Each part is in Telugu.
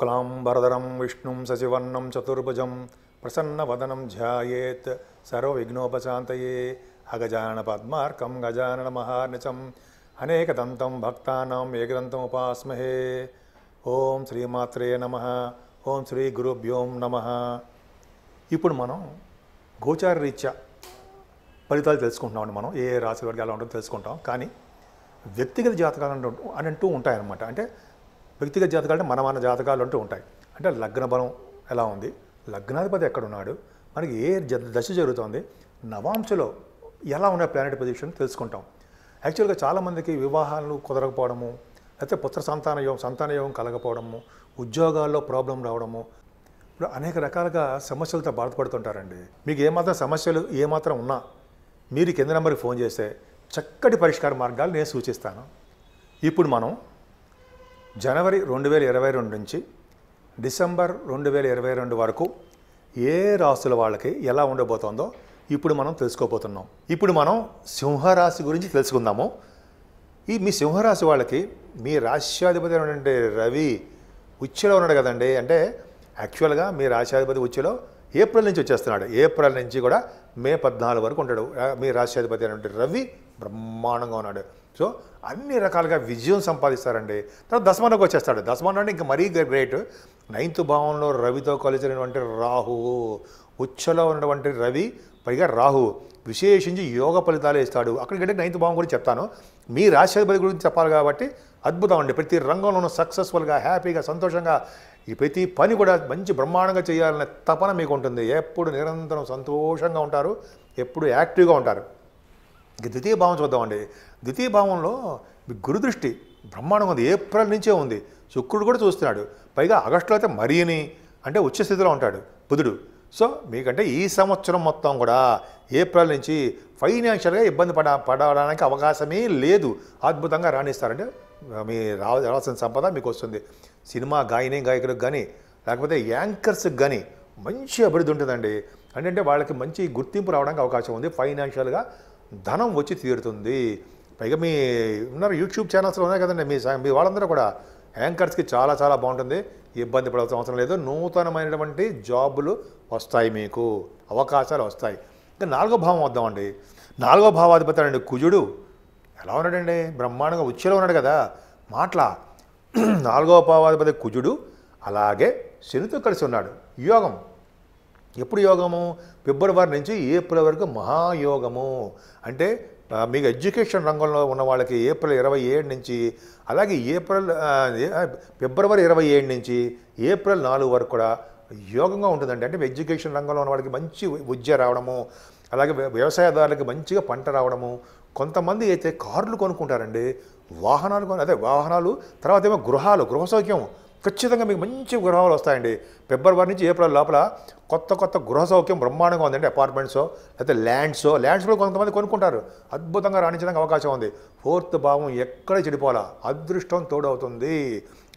शुक्लां वरदरं विष्णुं सचिवन्नं चतुर्भुजं प्रसन्नवदनं ध्यायेत् सर्वविघ्नोपशान्तये। अगजाननपद्मार्कं गजाननमहार्निशम् अनेकदन्तं भक्तानाम् एकदन्तम् उपास्महे। ओम श्रीमात्रे नमः। ओम श्री गुरुभ्यो नमः। ఇప్పుడు మనం గోచార రీత్యా ఫలితాలు తెలుసుకుంటున్నామండి. మనం ఏ రాశి వారికి ఎలా ఉంటుందో తెలుసుకుంటాం. కానీ వ్యక్తిగత జాతకాలు అంటూ ఉంటాయన్నమాట. అంటే వ్యక్తిగత జాతకాలు అంటే మనమాన జాతకాలు అంటూ ఉంటాయి. అంటే లగ్న బలం ఎలా ఉంది, లగ్నాధిపతి ఎక్కడున్నాడు, మనకి ఏ దశ జరుగుతుంది, నవాంశలో ఎలా ఉన్న ప్లానెట్ పొజిషన్ తెలుసుకుంటాం. యాక్చువల్గా చాలామందికి వివాహాలు కుదరకపోవడము, లేకపోతే పుత్ర సంతానయోగం కలగకపోవడము, ఉద్యోగాల్లో ప్రాబ్లం రావడము, ఇప్పుడు అనేక రకాలుగా సమస్యలతో బాధపడుతుంటారండి. మీకు ఏమాత్రం సమస్యలు ఏమాత్రం ఉన్నా మీరు కింద నెంబర్కి ఫోన్ చేస్తే చక్కటి పరిష్కార మార్గాలు నేను సూచిస్తాను. ఇప్పుడు మనం జనవరి 2022 నుంచి డిసెంబర్ 2022 వరకు ఏ రాశుల వాళ్ళకి ఎలా ఉండబోతుందో ఇప్పుడు మనం తెలుసుకోబోతున్నాం. ఇప్పుడు మనం సింహరాశి గురించి తెలుసుకుందాము. ఈ మీ సింహరాశి వాళ్ళకి మీ రాశ్యాధిపతి అంటే రవి ఉచ్చులో ఉన్నాడు కదండి. అంటే యాక్చువల్గా మీ రాశ్యాధిపతి ఉచ్చులో ఏప్రిల్ నుంచి వచ్చేస్తున్నాడు. ఏప్రిల్ నుంచి కూడా మే 14 వరకు ఉంటాడు. మీ రాశ్యాధిపతి అంటే రవి బ్రహ్మాండంగా ఉన్నాడు. సో అన్ని రకాలుగా విజయం సంపాదిస్తారండి. తర్వాత దశమానంలోకి వచ్చేస్తాడు. దశమానంటే ఇంకా మరీ గ్రేట్. 9వ భావంలో రవితో కలిసినటువంటి రాహు, ఉచ్చులో ఉన్నటువంటి రవి, పైగా రాహు విశేషించి యోగ ఫలితాలు ఇస్తాడు. అక్కడికంటే 9వ భావం గురించి చెప్తాను. మీ రాశ్యాధిపతి గురించి చెప్పాలి కాబట్టి అద్భుతం అండి. ప్రతి రంగంలోనూ సక్సెస్ఫుల్గా, హ్యాపీగా, సంతోషంగా ఈ ప్రతి పని కూడా మంచి బ్రహ్మాండంగా చేయాలనే తపన మీకు ఉంటుంది. ఎప్పుడు నిరంతరం సంతోషంగా ఉంటారు, ఎప్పుడు యాక్టివ్గా ఉంటారు. ఇక 2వ భావం చూద్దామండి. 2వ భావంలో గురుదృష్టి బ్రహ్మాండంగా ఉంది. ఏప్రిల్ నుంచే ఉంది. శుక్రుడు కూడా చూస్తున్నాడు. పైగా ఆగస్టులో అయితే మరీని అంటే ఉచ్చ స్థితిలో ఉంటాడు బుధుడు. సో మీకంటే ఈ సంవత్సరం మొత్తం కూడా ఏప్రిల్ నుంచి ఫైనాన్షియల్గా ఇబ్బంది పడడానికి అవకాశమే లేదు. అద్భుతంగా రాణిస్తారంటే మీ రావాల్సిన సంపద మీకు వస్తుంది. సినిమా గాయకులకు కానీ, లేకపోతే యాంకర్స్కి కానీ మంచి అభివృద్ధి ఉంటుందండి. అంటే వాళ్ళకి మంచి గుర్తింపు రావడానికి అవకాశం ఉంది. ఫైనాన్షియల్గా ధనం వచ్చి తీరుతుంది. పైగా మీ ఉన్నారు యూట్యూబ్ ఛానల్స్లో ఉన్నాయి కదండి. మీ వాళ్ళందరూ కూడా యాంకర్స్కి చాలా చాలా బాగుంటుంది. ఇబ్బంది పడాల్సిన అవసరం లేదు. నూతనమైనటువంటి జాబులు వస్తాయి, మీకు అవకాశాలు వస్తాయి. ఇంకా 4వ భావం వద్దామండి. 4వ భావాధిపతి అండి కుజుడు. ఎలా ఉన్నాడండి? బ్రహ్మాండంగా ఉచ్చులో ఉన్నాడు కదా. 4వ భావాధిపతి కుజుడు అలాగే శనితో కలిసి ఉన్నాడు. యోగం ఎప్పుడు యోగము? ఫిబ్రవరి నుంచి ఏప్రిల్ వరకు మహాయోగము. అంటే మీకు ఎడ్యుకేషన్ రంగంలో ఉన్న వాళ్ళకి ఏప్రిల్ 27 నుంచి, అలాగే ఫిబ్రవరి 27 నుంచి ఏప్రిల్ 4 వరకు కూడా యోగంగా ఉంటుందండి. అంటే ఎడ్యుకేషన్ రంగంలో ఉన్న వాళ్ళకి మంచి విద్య రావడము, అలాగే వ్యవసాయదారులకి మంచిగా పంట రావడము. కొంతమంది అయితే కార్లు కొనుక్కుంటారండి, వాహనాలు, తర్వాత ఏమో గృహ సౌఖ్యం. ఖచ్చితంగా మీకు మంచి గృహాలు వస్తాయండి. ఫిబ్రవరి నుంచి ఏప్రిల్ లోపల కొత్త గృహ సౌఖ్యం బ్రహ్మాండంగా ఉందండి. అపార్ట్మెంట్సో లేకపోతే ల్యాండ్స్లో కొంతమంది కొనుక్కుంటారు. అద్భుతంగా రాణించడానికి అవకాశం ఉంది. 4వ భావం ఎక్కడ చెడిపోవాలా, అదృష్టం తోడవుతుంది.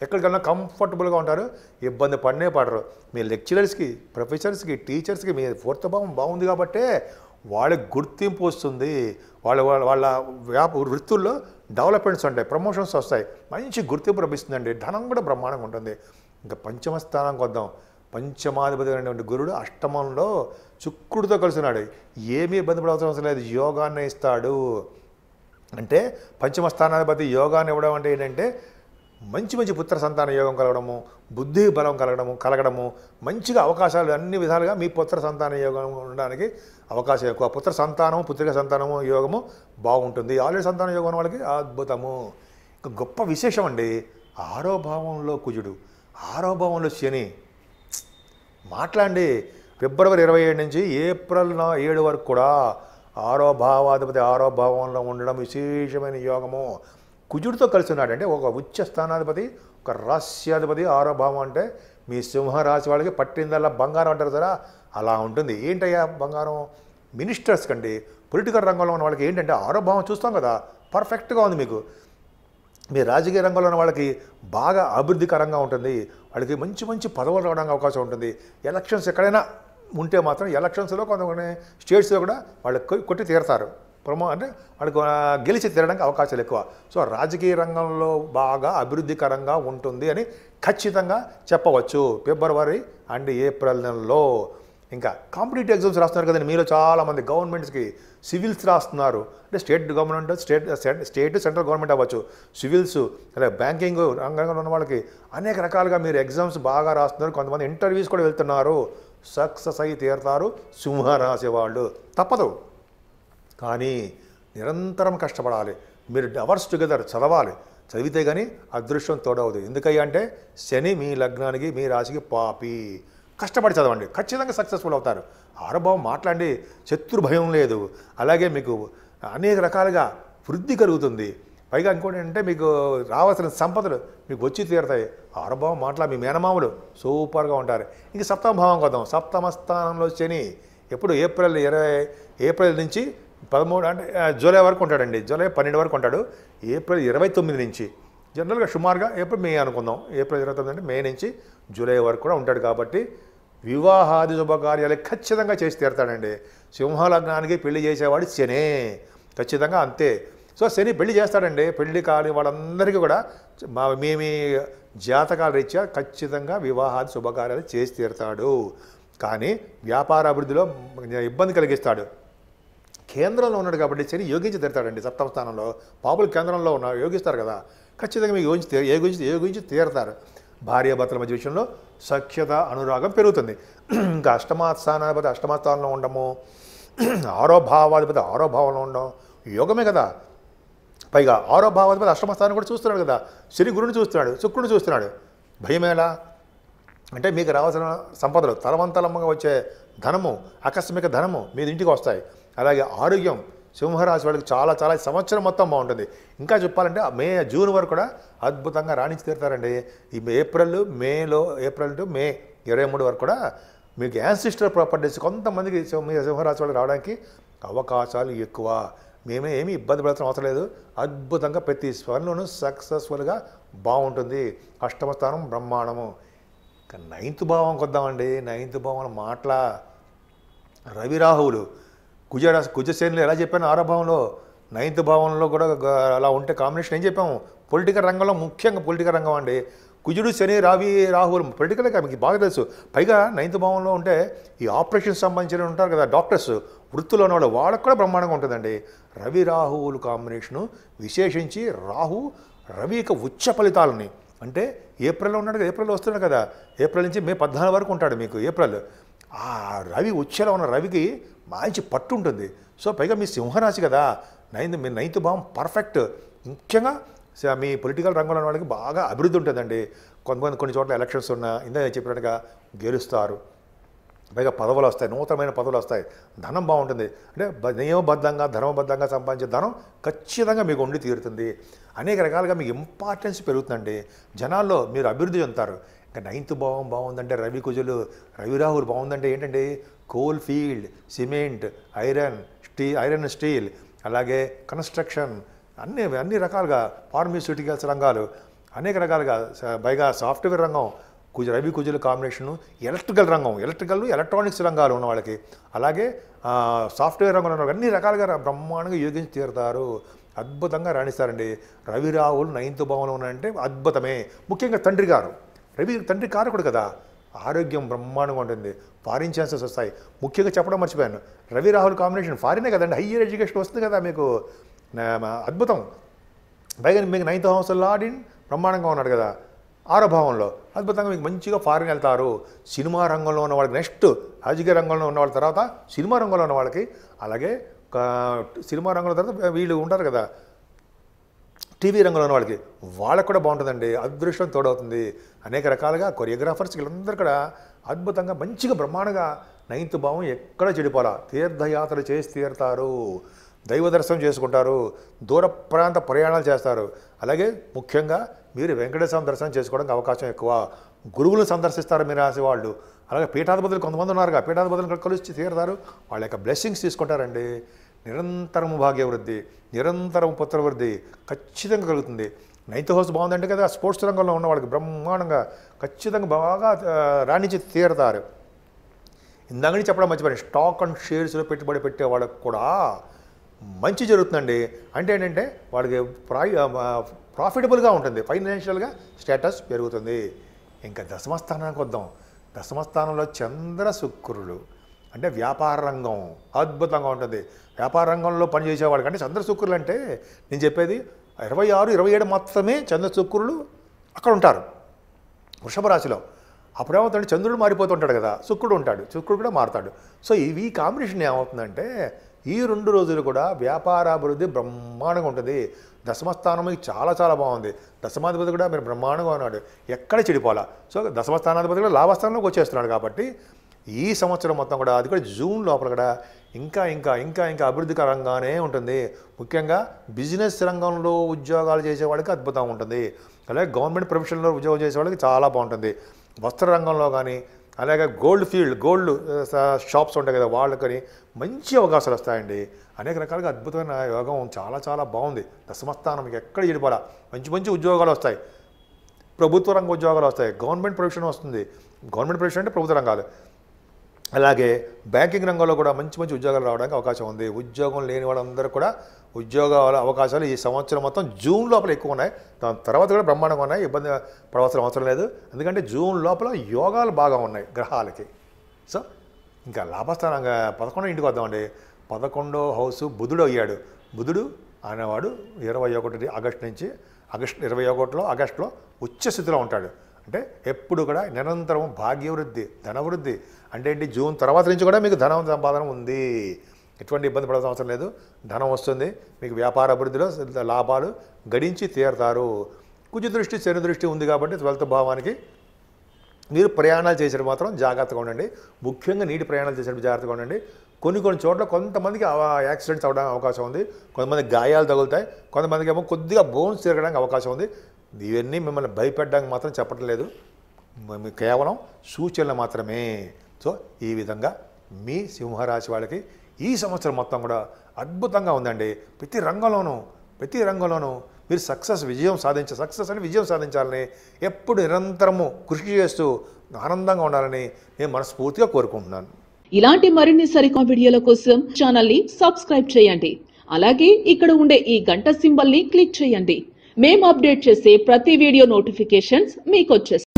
ఎక్కడికైనా కంఫర్టబుల్గా ఉంటారు, ఇబ్బంది పడినే పడరు. మీ లెక్చరర్స్కి, ప్రొఫెసర్స్కి, టీచర్స్కి మీ 4వ భావం బాగుంది కాబట్టే వాళ్ళకి గుర్తింపు వస్తుంది. వాళ్ళ వృత్తుల్లో డెవలప్మెంట్స్ ఉంటాయి, ప్రమోషన్స్ వస్తాయి, మంచి గుర్తింపు లభిస్తుందండి. ధనం కూడా బ్రహ్మాండంగా ఉంటుంది. ఇంకా 5వ స్థానానికి వద్దాం. 5వ అధిపతి అయినటువంటి గురుడు అష్టమంలో శుక్రుడితో కలిసినాడు. ఏమీ ఇబ్బంది పడాల్సిన అవసరం లేదు, యోగాన్ని ఇస్తాడు. అంటే 5వ స్థానాధిపతి యోగాన్ని ఇవ్వడం అంటే ఏంటంటే మంచి పుత్ర సంతాన యోగం కలగడము, బుద్ధి బలం కలగడము, మంచిగా అవకాశాలు అన్ని విధాలుగా మీ పుత్ర సంతాన యోగం ఉండడానికి అవకాశం ఎక్కువ. పుత్ర సంతానము, పుత్రిక సంతానము యోగము బాగుంటుంది. ఆల్రెడీ సంతాన యోగం వాళ్ళకి అద్భుతము. ఇంకా గొప్ప విశేషం అండి, 6వ భావంలో కుజుడు, 6వ భావంలో శని. మాట్లాడండి. ఫిబ్రవరి 27 నుంచి ఏప్రిల్ 7 వరకు కూడా 6వ భావాధిపతి 6వ భావంలో ఉండడం విశేషమైన యోగము. కుజుడితో కలిసి ఉన్నాడు. అంటే ఒక ఉచ్చ స్థానాధిపతి, ఒక రాశ్యాధిపతి. 6వ భావం అంటే మీ సింహరాశి వాళ్ళకి పట్టిందల్లా బంగారం అంటారు కదా, అలా ఉంటుంది. ఏంటయ్యా బంగారం? మినిస్టర్స్ కండి, పొలిటికల్ రంగంలో ఉన్న వాళ్ళకి ఏంటంటే 6వ భావం చూస్తాం కదా, పర్ఫెక్ట్గా ఉంది మీకు. మీ రాజకీయ రంగంలో ఉన్న వాళ్ళకి బాగా అభివృద్ధికరంగా ఉంటుంది. వాళ్ళకి మంచి పదవులు రావడానికి అవకాశం ఉంటుంది. ఎలక్షన్స్ ఎక్కడైనా ఉంటే మాత్రం ఎలక్షన్స్లో కొంతమంది స్టేట్స్లో కూడా వాళ్ళు కొట్టి తీరతారు. ప్రమో అంటే వాళ్ళకి గెలిచి తిరగడానికి అవకాశాలు ఎక్కువ. సో రాజకీయ రంగంలో బాగా అభివృద్ధికరంగా ఉంటుంది అని ఖచ్చితంగా చెప్పవచ్చు ఫిబ్రవరి అండ్ ఏప్రిల్ నెలలో. ఇంకా కాంపిటేటివ్ ఎగ్జామ్స్ రాస్తున్నారు కదండి మీలో చాలామంది, గవర్నమెంట్స్కి సివిల్స్ రాస్తున్నారు అంటే state government state central government అవ్వచ్చు, సివిల్స్ లేదా బ్యాంకింగ్ రంగంలో ఉన్న వాళ్ళకి అనేక రకాలుగా మీరు ఎగ్జామ్స్ బాగా రాస్తున్నారు, కొంతమంది ఇంటర్వ్యూస్ కూడా వెళ్తున్నారు, సక్సెస్ అయి తీరుతారు సింహ రాశి వాళ్ళు, తప్పదు. కానీ నిరంతరం కష్టపడాలి, మీరు అవర్స్ టుగెదర్ చదవాలి, చదివితే కానీ అదృష్టం తోడవదు. ఎందుకయ్యా అంటే శని మీ లగ్నానికి మీ రాశికి పాపి. కష్టపడి చదవండి, ఖచ్చితంగా సక్సెస్ఫుల్ అవుతారు. ఆరోభావం మాట్లాడి శత్రు భయం లేదు, అలాగే మీకు అనేక రకాలుగా వృద్ధి కలుగుతుంది. పైగా ఇంకోటి అంటే మీకు రావాల్సిన సంపదలు మీకు వచ్చి తీరుతాయి. ఆరోభావం మాట్లా మీ మేనమామలు సూపర్గా ఉంటారు. ఇంక సప్తమ భావం కొద్దాం, సప్తమ స్థానంలో శని ఎప్పుడు ఏప్రిల్ నుంచి 13 అంటే జూలై వరకు ఉంటాడండి, జూలై 12 వరకు ఉంటాడు. ఏప్రిల్ 29 నుంచి జనరల్గా సుమారుగా మే అనుకుందాం, ఏప్రిల్ 29 అంటే మే నుంచి జూలై వరకు కూడా ఉంటాడు. కాబట్టి వివాహాది శుభకార్యాలు ఖచ్చితంగా చేసి తీరుతాడండి. సింహలగ్నానికి పెళ్లి చేసేవాడు శనే, ఖచ్చితంగా అంతే. సో శని పెళ్లి చేస్తాడండి, పెళ్లి కాని వాళ్ళందరికీ కూడా మేమీ జాతకాల రీత్యా ఖచ్చితంగా వివాహాది శుభకార్యాలు చేసి తీరుతాడు. కానీ వ్యాపార అభివృద్ధిలో ఇబ్బంది కలిగిస్తాడు. కేంద్రంలో ఉన్నాడు కాబట్టి శని యోగించి తీరుతాడండి. సప్తమ స్థానంలో పాపులు కేంద్రంలో ఉన్నారు, యోగిస్తారు కదా, ఖచ్చితంగా మీకు యోగించి తీరుతారు. భార్యాభర్తల మధ్య విషయంలో సఖ్యత అనురాగం పెరుగుతుంది. ఇంకా అష్టమాస్థానాధిపతి అష్టమాస్థానంలో ఉండము, ఆరోభావాధిపతి ఆరోభావంలో ఉండడం యోగమే కదా. పైగా ఆరోభావాధిపతి అష్టమస్థానం కూడా చూస్తున్నాడు కదా, శని గురుని చూస్తున్నాడు, శుక్రుని చూస్తున్నాడు. భయమేలా అంటే మీకు రావాల్సిన సంపదలు తలవంతలంగా వచ్చే ధనము, ఆకస్మిక ధనము మీ ఇంటికి వస్తాయి. అలాగే ఆరోగ్యం సింహరాశి వాళ్ళకి చాలా చాలా సంవత్సరం మొత్తం బాగుంటుంది. ఇంకా చెప్పాలంటే జూన్ వరకు కూడా అద్భుతంగా రాణించి తీరుతారండి. ఈ ఏప్రిల్ టు మే 23 వరకు కూడా మీకు యాన్సిస్టర్ ప్రాపర్టీస్ కొంతమందికి సింహరాశి వాళ్ళకి రావడానికి అవకాశాలు ఎక్కువ. ఏమీ ఇబ్బంది పడాల్సిన అవసరం లేదు, అద్భుతంగా ప్రతి స్వర్లోనూ సక్సెస్ఫుల్గా బాగుంటుంది. అష్టమస్థానం బ్రహ్మాండము. ఇంకా 9వ భావం కొద్దామండి. 9వ భావం మాటల రవిరాహువులు కుజశైలిలో ఎలా చెప్పాను ఆరోభావంలో, 9వ భావంలో కూడా అలా ఉంటే కాంబినేషన్ ఏం చెప్పాము. పొలిటికల్ రంగంలో, ముఖ్యంగా పొలిటికల్ రంగం అండి, కుజుడు శని రాహువులు పొలిటికలే కదా మీకు బాగా తెలుసు. పైగా 9వ భావంలో ఉంటే ఈ ఆపరేషన్ సంబంధించిన ఉంటారు కదా డాక్టర్స్, వృత్తిలో ఉన్నవాళ్ళు, వాళ్ళకు కూడా బ్రహ్మాండంగా ఉంటుందండి. రవి రాహువులు కాంబినేషను, విశేషించి రాహు రవి యొక్క ఉచ్చ ఫలితాలని, అంటే ఏప్రిల్లో ఉన్నాడు కదా, ఏప్రిల్లో వస్తున్నాడు కదా, ఏప్రిల్ నుంచి మే 14 వరకు ఉంటాడు మీకు ఏప్రిల్. ఆ రవి ఉచ్చలో ఉన్న రవికి మంచి పట్టు ఉంటుంది. సో పైగా మీ సింహరాశి కదా, మీ 9వ భావం పర్ఫెక్ట్. ముఖ్యంగా మీ పొలిటికల్ రంగంలో ఉన్న వాళ్ళకి బాగా అభివృద్ధి ఉంటుందండి. కొంతమంది కొన్ని చోట్ల ఎలక్షన్స్ ఉన్నా ఇందాక చెప్పినట్టుగా గెలుస్తారు. పైగా పదవులు వస్తాయి, నూతనమైన పదవులు వస్తాయి, ధనం బాగుంటుంది. అంటే నియమబద్ధంగా ధర్మబద్ధంగా సంపాదించే ధనం ఖచ్చితంగా మీకు ఉండి తీరుతుంది. అనేక రకాలుగా మీకు ఇంపార్టెన్స్ పెరుగుతుందండి, జనాల్లో మీరు అభివృద్ధి చెందుతారు. ఇంకా 9వ భావం బాగుందంటే రవి కుజులు రవిరాహులు బాగుందంటే ఏంటంటే coal field, cement, iron steel, అలాగే కన్స్ట్రక్షన్, అన్ని రకాలుగా ఫార్మాస్యూటికల్స్ రంగాలు, అనేక రకాలుగా పైగా సాఫ్ట్వేర్ రంగం రవి కుజుల కాంబినేషను, ఎలక్ట్రికల్ రంగం, ఎలక్ట్రానిక్స్ రంగాలు ఉన్న వాళ్ళకి, అలాగే సాఫ్ట్వేర్ రంగంలో ఉన్న వాళ్ళకి అన్ని రకాలుగా బ్రహ్మాండంగా యోగించి తీరుతారు, అద్భుతంగా రాణిస్తారండి. రవి రాహులు 9వ భావంలో ఉన్నారంటే అద్భుతమే. ముఖ్యంగా తండ్రి గారు, రవి తండ్రి కారకుడు కదా, ఆరోగ్యం బ్రహ్మాండంగా ఉంటుంది, ఫారిన్ ఛాన్సెస్ వస్తాయి. ముఖ్యంగా చెప్పడం మర్చిపోయాను, రవి రాహుల్ కాంబినేషన్ ఫారినే కదండి, హయ్యర్ ఎడ్యుకేషన్ వస్తుంది కదా మీకు, అద్భుతం. పైగా మీకు 9వ హౌస్లో ఆడిన్ బ్రహ్మాండంగా ఉన్నాడు కదా, ఆరో భావంలో అద్భుతంగా మీకు మంచిగా ఫారిన్ వెళ్తారు. సినిమా రంగంలో ఉన్న వాళ్ళకి, నెక్స్ట్ రాజకీయ రంగంలో ఉన్న వాళ్ళ తర్వాత సినిమా రంగంలో ఉన్న వాళ్ళకి, అలాగే సినిమా రంగంలో తర్వాత వీళ్ళు ఉంటారు కదా టీవీ రంగంలో ఉన్న వాళ్ళకి, వాళ్ళకు కూడా బాగుంటుందండి, అదృష్టం తోడవుతుంది. అనేక రకాలుగా కొరియోగ్రాఫర్స్ వీళ్ళందరూ కూడా అద్భుతంగా మంచిగా బ్రహ్మాండంగా 9వ భావం ఎక్కడ చెడిపోలా, తీర్థయాత్ర చేసి తీరుతారు, దైవ దర్శనం చేసుకుంటారు, దూర ప్రాంత ప్రయాణాలు చేస్తారు. అలాగే ముఖ్యంగా మీరు వెంకటేశ్వర దర్శనం చేసుకోవడానికి అవకాశం ఎక్కువ. గురువులు సందర్శిస్తారు మీ రాశి వాళ్ళు. అలాగే పీఠాధిపతులు కొంతమంది ఉన్నారుగా, పీఠాధిపతులు కలిసి తీరుతారు, వాళ్ళ యొక్క బ్లెస్సింగ్స్ తీసుకుంటారండి. నిరంతరము భాగ్యవృద్ధి, నిరంతరము పుత్రవృద్ధి ఖచ్చితంగా కలుగుతుంది. 9వ హౌస్ బాగుందంటే కదా స్పోర్ట్స్ రంగంలో ఉన్న వాళ్ళకి బ్రహ్మాండంగా ఖచ్చితంగా బాగా రాణించి తీరుతారు. ఇందాకని చెప్పడం మర్చిపోయాను, స్టాక్ అండ్ షేర్స్లో పెట్టుబడి పెట్టే వాళ్ళకు కూడా మంచి జరుగుతుందండి అంటే ఏంటంటే వాడికి ప్రాఫిటబుల్ గా ఉంటుంది ఫైనాన్షియల్ గా స్టేటస్ పెరుగుతుంది ఇంకా దశమ స్థానానికి వద్దాం దశమ స్థానంలో చంద్ర శుక్రులు అంటే వ్యాపార రంగం అద్భుతంగా ఉంటుంది వ్యాపార రంగంలో పని చేసేవాడికి అంటే చంద్ర శుక్రులు అంటే నేను చెప్పేది 26 27 మాత్రమే చంద్ర శుక్రులు అక్కడ ఉంటారు వృషభ రాశిలో అప్పుడు ఏమవుతాడు చంద్రుడు మారిపోతుంటాడు కదా శుక్రుడు ఉంటాడు శుక్రుడు కూడా మారుతాడు సో ఈ కాంబినేషన్ ఏమవుతుందంటే ఈ రెండు రోజులు కూడా వ్యాపారాభివృద్ధి బ్రహ్మాండంగా ఉంటుంది దశమస్థానం చాలా చాలా బాగుంది దశమాధిపతి కూడా మీరు బ్రహ్మాండంగా ఉన్నాడు ఎక్కడ చెడిపోలా సో దశమస్థానాధిపతి కూడా లాభస్థానంలోకి వచ్చేస్తున్నాడు కాబట్టి ఈ సంవత్సరం మొత్తం కూడా అది కూడా జూన్ లోపల కూడా ఇంకా ఇంకా ఇంకా ఇంకా అభివృద్ధికరంగానే ఉంటుంది ముఖ్యంగా బిజినెస్ రంగంలో ఉద్యోగాలు చేసేవాడికి అద్భుతంగా ఉంటుంది అలాగే గవర్నమెంట్ ప్రొఫెషన్లో ఉద్యోగం చేసేవాడికి చాలా బాగుంటుంది వస్త్ర రంగంలో కానీ అలాగే గోల్డ్ షాప్స్ ఉంటాయి కదా వాళ్ళకని మంచి అవకాశాలు వస్తాయండి అనేక రకాలుగా అద్భుతమైన యోగం చాలా చాలా బాగుంది దశమస్థానం ఎక్కడ చెడిపోలా మంచి మంచి ఉద్యోగాలు వస్తాయి ప్రభుత్వ రంగ ఉద్యోగాలు వస్తాయి గవర్నమెంట్ ప్రొఫెషన్ వస్తుంది గవర్నమెంట్ ప్రొఫెషన్ అంటే ప్రభుత్వ రంగాలు అలాగే బ్యాంకింగ్ రంగంలో కూడా మంచి మంచి ఉద్యోగాలు రావడానికి అవకాశం ఉంది ఉద్యోగం లేని వాళ్ళందరూ కూడా ఉద్యోగ అవకాశాలు ఈ సంవత్సరం మొత్తం జూన్ లోపల ఎక్కువ ఉన్నాయి దాని తర్వాత కూడా బ్రహ్మాండంగా ఉన్నాయి ఇబ్బంది పడవలసిన అవసరం లేదు ఎందుకంటే జూన్ లోపల యోగాలు బాగా ఉన్నాయి గ్రహాలకి సో ఇంకా లాభస్థానంగా 11 ఇంటికి వద్దామండి 11వ హౌసు బుధుడు అయ్యాడు బుధుడు అనేవాడు 21 ఆగస్టులో ఉచ్చస్థితిలో ఉంటాడు అంటే ఎప్పుడు కూడా నిరంతరం భాగ్యవృద్ధి ధనవృద్ధి అంటే ఏంటి జూన్ తర్వాత నుంచి కూడా మీకు ధనం సంపాదన ఉంది ఎటువంటి ఇబ్బంది పడాల్సిన అవసరం లేదు ధనం వస్తుంది మీకు వ్యాపార అభివృద్ధిలో లాభాలు గడించి తీరుతారు కుజ దృష్టి శని దృష్టి ఉంది కాబట్టి 12వ భావానికి మీరు ప్రయాణాలు చేసేటప్పుడు మాత్రం జాగ్రత్తగా ఉండండి ముఖ్యంగా నీటి ప్రయాణాలు చేసేటప్పుడు జాగ్రత్తగా ఉండండి కొన్ని చోట్ల కొంతమందికి యాక్సిడెంట్స్ అవడానికి అవకాశం ఉంది కొంతమంది గాయాలు తగులుతాయి కొంతమందికి ఏమో కొద్దిగా బోన్స్ తిరగడానికి అవకాశం ఉంది ఇవన్నీ మిమ్మల్ని భయపెట్టడానికి మాత్రం చెప్పడం లేదు కేవలం సూచనలు మాత్రమే సో ఈ విధంగా మీ సింహరాశి వాళ్ళకి ఈ సంవత్సరం మొత్తం కూడా అద్భుతంగా ఉందండి ప్రతి రంగంలోనూ మీరు విజయం సాధించాలని ఎప్పుడు నిరంతరము కృషి చేస్తూ ఆనందంగా ఉండాలని నేను మనస్ఫూర్తిగా కోరుకుంటున్నాను ఇలాంటి మరిన్ని సరికొత్త వీడియోల కోసం ఛానల్ ని సబ్స్క్రైబ్ చేయండి అలాగే ఇక్కడ ఉండే ఈ గంట సింబల్ ని క్లిక్ చేయండి మేము అప్డేట్ చేసే ప్రతి వీడియో నోటిఫికేషన్స్ మీకు వచ్చేస్తాయి।